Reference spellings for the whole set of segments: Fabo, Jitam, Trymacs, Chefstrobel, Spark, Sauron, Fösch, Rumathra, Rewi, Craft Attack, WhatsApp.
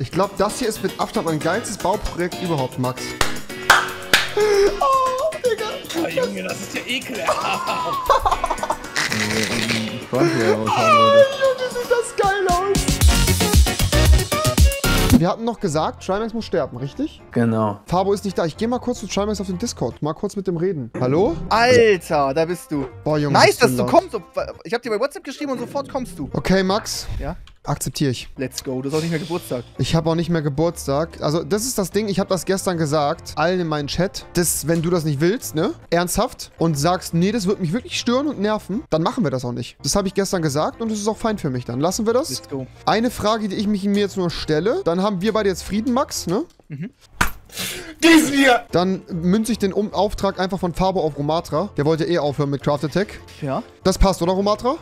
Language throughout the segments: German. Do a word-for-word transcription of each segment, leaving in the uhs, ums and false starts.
Ich glaube, das hier ist mit Abstand mein geilstes Bauprojekt überhaupt, Max. Oh, Digga. Oh, Junge, das ist ja ekelhaft. Ich weiß nicht, was ich haben wollte. Oh, Junge, sieht das geil aus. Wir hatten noch gesagt, Trymacs muss sterben, richtig? Genau. Fabo ist nicht da. Ich gehe mal kurz zu Trymacs auf den Discord. Mal kurz mit dem reden. Hallo? Alter, da bist du. Boah, Junge. Nice, dass du kommst. Ich habe dir bei WhatsApp geschrieben und sofort kommst du. Okay, Max. Ja? Akzeptiere ich. Let's go. Du hast auch nicht mehr Geburtstag. Ich habe auch nicht mehr Geburtstag. Also, das ist das Ding. Ich habe das gestern gesagt. Allen in meinen Chat. Das, wenn du das nicht willst, ne? Ernsthaft. Und sagst, nee, das wird mich wirklich stören und nerven. Dann machen wir das auch nicht. Das habe ich gestern gesagt und das ist auch fein für mich. Dann lassen wir das. Let's go. Eine Frage, die ich mich mir jetzt nur stelle. Dann haben wir beide jetzt Frieden, Max, ne? Mhm. Dies hier! Dann münze ich den um Auftrag einfach von Fabo auf Rumathra. Der wollte eh aufhören mit Craft Attack. Ja. Das passt, oder, Rumathra?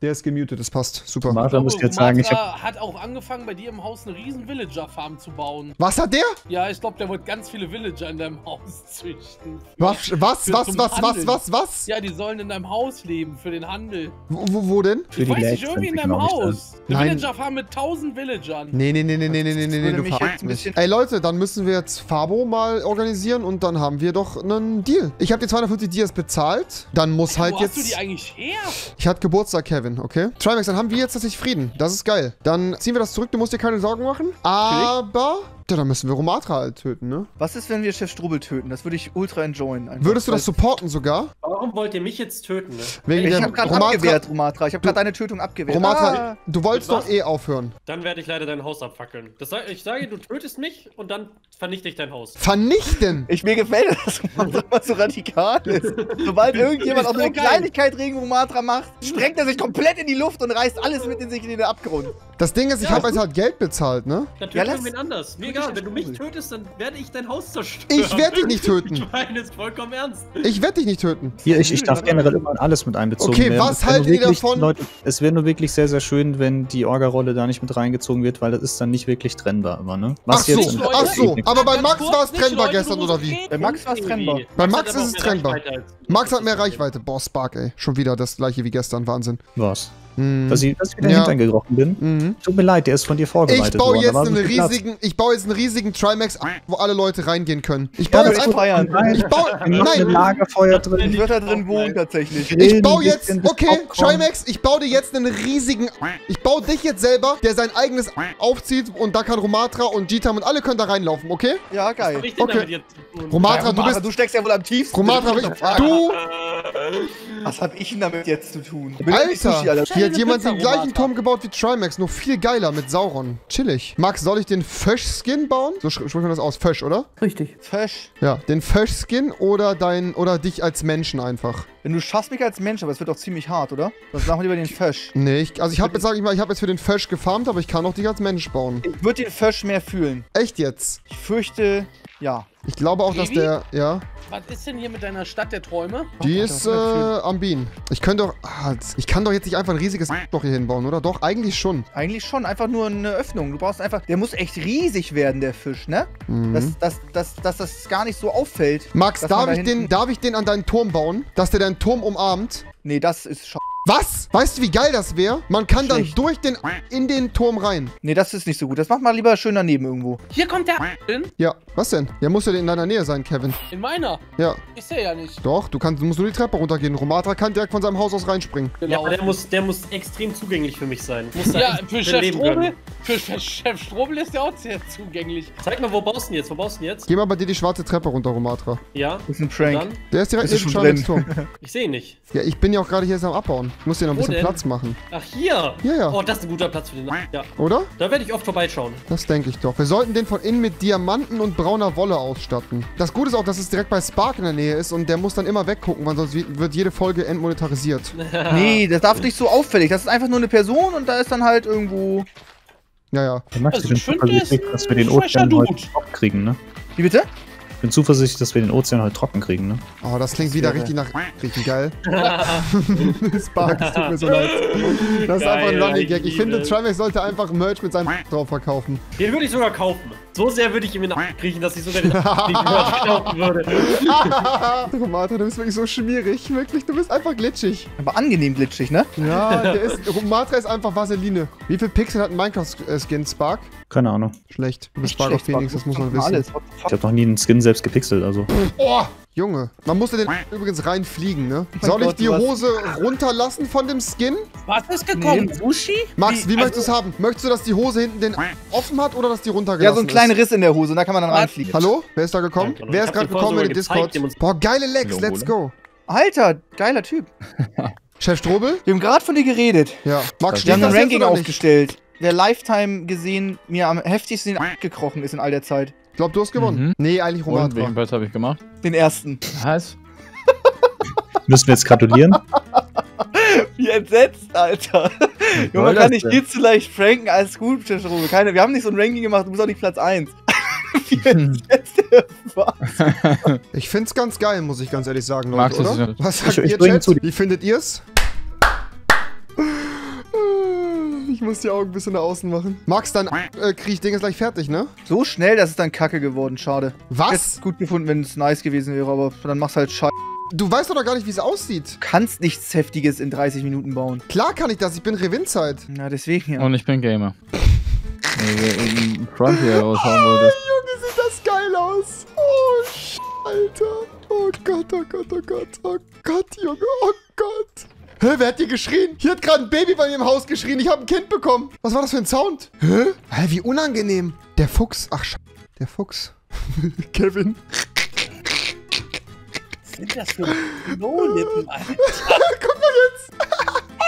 Der ist gemutet, das passt. Super. Martha muss ich jetzt sagen, ich hab... hat auch angefangen, bei dir im Haus eine riesen Villager-Farm zu bauen. Was hat der? Ja, ich glaube, der wollte ganz viele Villager in deinem Haus züchten. Was, was, was, was, was, was, was? Ja, die sollen in deinem Haus leben, für den Handel. Wo, wo, wo denn? Ich weiß nicht, irgendwie in deinem Haus. Eine Villager-Farm mit tausend Villagern. Nee, nee, nee, nee, nee, nee, nee, nee, nee, du verarschst mich. Ey, Leute, dann müssen wir jetzt Fabo mal organisieren und dann haben wir doch einen Deal. Ich habe dir zweihundertfünfzig Dias bezahlt, dann muss halt jetzt... Wo hast du die eigentlich her? Ich hatte Geburtstag, Kevin. Okay. Trymacs, dann haben wir jetzt tatsächlich Frieden. Das ist geil. Dann ziehen wir das zurück, du musst dir keine Sorgen machen. Aber... Ja, dann müssen wir Rumathra halt töten, ne? Was ist, wenn wir Chefstrobel töten? Das würde ich ultra enjoyen. Einfach. Würdest du das supporten sogar? Warum wollt ihr mich jetzt töten, ne? Wegen ich habe gerade abgewehrt, Rumathra. Ich habe gerade deine Tötung abgewehrt. Rumathra, ah, du wolltest doch eh aufhören. Dann werde ich leider dein Haus abfackeln. Das, ich sage, du tötest mich und dann vernichte ich dein Haus. Vernichten? Ich, mir gefällt das, Rumathra immer so radikal ist. Sobald irgendjemand auch so eine Kleinigkeit gegen Rumathra macht, streckt er sich komplett in die Luft und reißt alles mit in sich in den Abgrund. Das Ding ist, ich ja, habe jetzt halt Geld bezahlt, ne? Dann töten wir wen anders. Mir egal, wenn du mich tötest, dann werde ich dein Haus zerstören. Ich werde dich nicht töten. Ich meine, ist vollkommen ernst. Ich werde dich nicht töten. Hier, ich, ich darf generell immer in alles mit einbezogen okay, werden. Okay, was haltet ihr davon? Leute, es wäre nur wirklich sehr, sehr schön, wenn die Orga-Rolle da nicht mit reingezogen wird, weil das ist dann nicht wirklich trennbar immer, ne? Was ach so, jetzt ach so. Aber bei Max war es trennbar Leute, gestern, oder wie? Bei Max war es trennbar. Bei Max ist es trennbar. Max hat mehr Reichweite. Boah, Spark, ey. Schon wieder das gleiche wie gestern. Wahnsinn. Was? Dass ich, dass ich wieder ja. Hintern gekrochen bin. Mhm. Tut mir leid, der ist von dir vorbereitet. Ich baue jetzt, einen riesigen, ich baue jetzt einen riesigen Trymacs, ab, wo alle Leute reingehen können. Ich baue ja, jetzt einfach... Feiern. Nein, ich baue... Nein. Ein Lagerfeuer drin. Ich würde da drin wohnen, tatsächlich. Ich baue jetzt... Okay, Trymacs, ich baue dir jetzt einen riesigen... Ich baue dich jetzt selber, der sein eigenes aufzieht und da kann Rumathra und Jitam und alle können da reinlaufen, okay? Ja, geil. Okay. Rumathra, du bist... Du steckst ja wohl am tiefsten. Rumathra, du... Was hab ich denn damit jetzt zu tun? Alter, hier hat jemand Pizza den gleichen Turm gebaut wie Trymacs, nur viel geiler mit Sauron. Chillig. Max, soll ich den Fösch-Skin bauen? So spricht man das aus. Fösch, oder? Richtig. Fösch. Ja, den Fösch-Skin oder dein oder dich als Menschen einfach. Wenn du schaffst mich als Mensch, aber es wird doch ziemlich hart, oder? Sonst machen wir lieber den Fösch. Nee, ich, also ich habe jetzt, sag ich mal, ich habe jetzt für den Fösch gefarmt, aber ich kann auch dich als Mensch bauen. Ich würde den Fösch mehr fühlen. Echt jetzt? Ich fürchte, ja. Ich glaube auch, dass der, ja. Was ist denn hier mit deiner Stadt der Träume? Die oh, ist äh, am Bienen. Ich könnte doch, ah, ich kann doch jetzt nicht einfach ein riesiges doch hier hinbauen, oder? Doch, eigentlich schon. Eigentlich schon, einfach nur eine Öffnung. Du brauchst einfach, der muss echt riesig werden, der Fisch, ne? Mhm. Dass, dass, dass, dass das gar nicht so auffällt. Max, darf da ich, den, darf ich den an deinen Turm bauen? Dass der deinen Turm umarmt? Nee, das ist schade. Was? Weißt du, wie geil das wäre? Man kann schlecht dann durch den... in den Turm rein. Nee, das ist nicht so gut. Das macht man lieber schön daneben irgendwo. Hier kommt der... hin. Ja, was denn? Ja, musst du in deiner Nähe sein, Kevin. In meiner? Ja. Ist er ja nicht. Doch, du, kannst, du musst nur die Treppe runtergehen. Rumathra kann direkt von seinem Haus aus reinspringen. Genau. Ja, der muss, der muss extrem zugänglich für mich sein. Muss ja, für Chefstrobel... Für Chefstrobel ist der auch sehr zugänglich. Zeig mal, wo baust du denn jetzt? Wo baust du denn jetzt? Geh mal bei dir die schwarze Treppe runter, Rumathra. Ja. Das ist ein Prank. Dann? Der ist direkt neben dem Turm. Ich sehe ihn nicht. Ja, ich bin ja auch gerade hier jetzt am Abbauen. Ich muss hier noch ein bisschen denn? Platz machen. Ach, hier? Ja, ja. Oh, das ist ein guter Platz für den... Ja. Oder? Da werde ich oft vorbeischauen. Das denke ich doch. Wir sollten den von innen mit Diamanten und brauner Wolle ausstatten. Das Gute ist auch, dass es direkt bei Spark in der Nähe ist und der muss dann immer weggucken, weil sonst wird jede Folge entmonetarisiert. Nee, das darf nicht so auffällig. Das ist einfach nur eine Person und da ist dann halt irgendwo... Ja, ja. Also ich finde, dass wir den Ozean heute kriegen, ne? Wie bitte? Ich bin zuversichtlich, dass wir den Ozean heute trocken kriegen, ne? Oh, das klingt wieder richtig nach... Richtig geil. Spark, das tut mir so leid. Das ist geil, einfach ein Lonnie-Gag. Ich finde, Trymacs sollte einfach Merch mit seinem drauf verkaufen. Den würde ich sogar kaufen. So sehr würde ich ihm in den kriechen, dass ich sogar den Merch kaufen würde. Rumathra, du bist wirklich so schmierig. Wirklich, du bist einfach glitschig. Aber angenehm glitschig, ne? Ja, der ist... Rumathra ist einfach Vaseline. Wie viel Pixel hat ein Minecraft-Skin, Spark? Keine Ahnung. Schlecht. Mit Spark auf wenigstens, das muss man wissen. Alles. Ich hab noch nie einen Skin selbst gepixelt, also. Oh, Junge. Man musste den übrigens reinfliegen, ne? Soll ich die Hose runterlassen von dem Skin? Was ist gekommen? Sushi? Max, wie möchtest du es haben? Möchtest du, dass die Hose hinten den offen hat oder dass die runtergelassen ist? Ja, so ein kleiner Riss in der Hose, da kann man dann reinfliegen. Hallo? Wer ist da gekommen? Wer ist gerade gekommen in den Discord? Boah, geile Lex, let's go. Alter, geiler Typ. Chefstrobel? Wir haben gerade von dir geredet. Ja. Max, wir haben ein Ranking aufgestellt. Der Lifetime gesehen mir am heftigsten gekrochen ist in all der Zeit. Ich glaube, du hast gewonnen. Mhm. Nee, eigentlich Rumathra. Welchen Platz habe ich gemacht? Den ersten. Was? Müssen wir jetzt gratulieren? Wie entsetzt, Alter. Junge, man kann nicht viel zu leicht franken als gut, Chefstrobel. Keine, wir haben nicht so ein Ranking gemacht, du bist auch nicht Platz eins. Wie entsetzt der war. Ich find's ganz geil, muss ich ganz ehrlich sagen, Leute, Max, oder? Was sagt ich, ihr, ich Chat? Wie findet ihr's? Ich muss die Augen ein bisschen nach außen machen. Max, dein äh, Krieg-Ding ist gleich fertig, ne? So schnell, das ist dann kacke geworden, schade. Was? Ich hätte gut gefunden, wenn es nice gewesen wäre, aber dann mach's halt scheiße. Du weißt doch noch gar nicht, wie es aussieht. Du kannst nichts Heftiges in dreißig Minuten bauen. Klar kann ich das, ich bin Revinzeit. Na, deswegen ja. Und ich bin Gamer. Frontier ausschauen wollte. Junge, sieht das geil aus. Oh, sch***, Alter. Oh Gott, oh Gott, oh Gott. Oh Gott, Junge, oh Gott. Hä, wer hat hier geschrien? Hier hat gerade ein Baby bei mir im Haus geschrien. Ich habe ein Kind bekommen. Was war das für ein Sound? Hä? Hä, wie unangenehm. Der Fuchs. Ach, Sch... Der Fuchs. Kevin. Was sind das für Lohnlippen, Alter? Guck mal jetzt. Ah,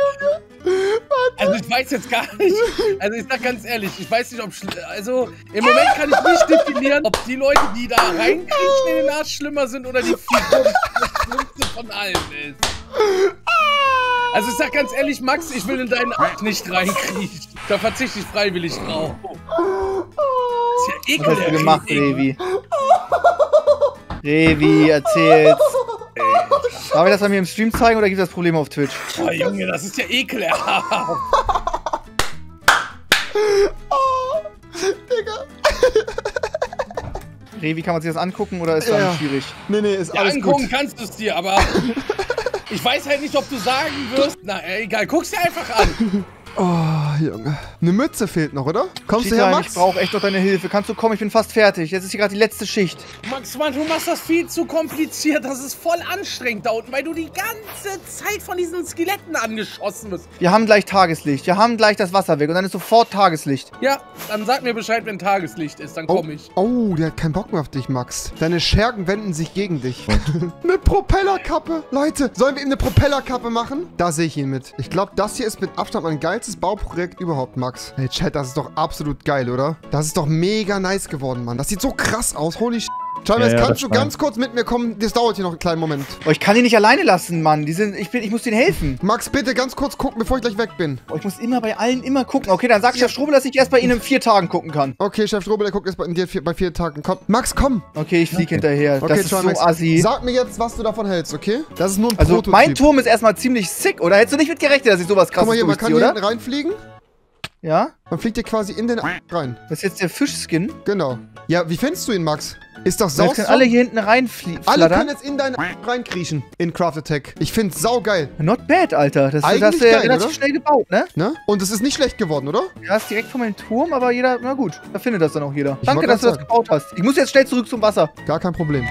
Junge. Warte. Also, ich weiß jetzt gar nicht. Also, ich sag ganz ehrlich, ich weiß nicht, ob... Also, im Moment kann ich nicht definieren, ob die Leute, die da reinkriechen in den Arsch, schlimmer sind oder die Figur das Schlimmste von allen ist. Also ich sag ganz ehrlich, Max, ich will in deinen Arsch nicht reinkriechen. Da verzichte ich freiwillig drauf. Das ist ja ekelhaft. Was hast du gemacht, Rewi? Rewi, erzähl's. Darf ich das bei mir im Stream zeigen oder gibt es das Probleme auf Twitch? Oh Junge, das ist ja ekelhaft. Oh, Digga. Rewi, kann man sich das angucken oder ist das ja schwierig? Nee, nee, ist ja, alles angucken gut. Angucken kannst du es dir, aber... Ich weiß halt nicht, ob du sagen wirst. Na, egal, guck's dir einfach an. Oh, Junge. Eine Mütze fehlt noch, oder? Kommst Jitam, du her, Max? Ich brauche echt noch deine Hilfe. Kannst du kommen? Ich bin fast fertig. Jetzt ist hier gerade die letzte Schicht. Max, Mann, du machst das viel zu kompliziert. Das ist voll anstrengend da unten, weil du die ganze Zeit von diesen Skeletten angeschossen wirst. Wir haben gleich Tageslicht. Wir haben gleich das Wasser weg und dann ist sofort Tageslicht. Ja, dann sag mir Bescheid, wenn Tageslicht ist. Dann komme oh. ich. Oh, der hat keinen Bock mehr auf dich, Max. Deine Schergen wenden sich gegen dich. Eine Propellerkappe. Leute, sollen wir ihm eine Propellerkappe machen? Da sehe ich ihn mit. Ich glaube, das hier ist mit Abstand mein geilstes Bauprojekt überhaupt, Max. Hey, Chat, das ist doch absolut geil, oder? Das ist doch mega nice geworden, Mann. Das sieht so krass aus. Holy shit. Trymacs, ja, ja, kannst du ganz kurz mit mir kommen? Das dauert hier noch einen kleinen Moment. Oh, ich kann ihn nicht alleine lassen, Mann. Die sind, ich, bin, ich muss denen helfen. Max, bitte ganz kurz gucken, bevor ich gleich weg bin. Oh, ich muss immer bei allen immer gucken. Okay, dann sag ja. Chefstrobel, dass ich erst bei Ihnen in vier Tagen gucken kann. Okay, Chefstrobel, der guckt erst bei dir vier, bei vier Tagen. Komm. Max, komm. Okay, ich fliege okay. hinterher. Okay, das Trymacs, ist so assi. Sag mir jetzt, was du davon hältst, okay? Das ist nur ein Prototyp. Also, mein Turm ist erstmal ziemlich sick, oder? Hättest du nicht mit gerechnet, dass ich sowas krasses durchziehe, oder? Guck mal hier, man kann hier hinten reinfliegen. Ja? Man fliegt hier quasi in den A rein. Das ist jetzt der Fischskin? Genau. Ja, wie findest du ihn, Max? Ist doch sau. Jetzt können alle hier hinten reinfliegen. Alle können jetzt in deinen reinkriechen. In Craft Attack. Ich find's saugeil. Not bad, Alter. Das ist das ja relativ schnell gebaut, ne? ne? Und es ist nicht schlecht geworden, oder? Ja, ist direkt vor meinem Turm, aber jeder, na gut, da findet das dann auch jeder. Ich Danke, dass du das gebaut hast. Ich muss jetzt schnell zurück zum Wasser. Gar kein Problem.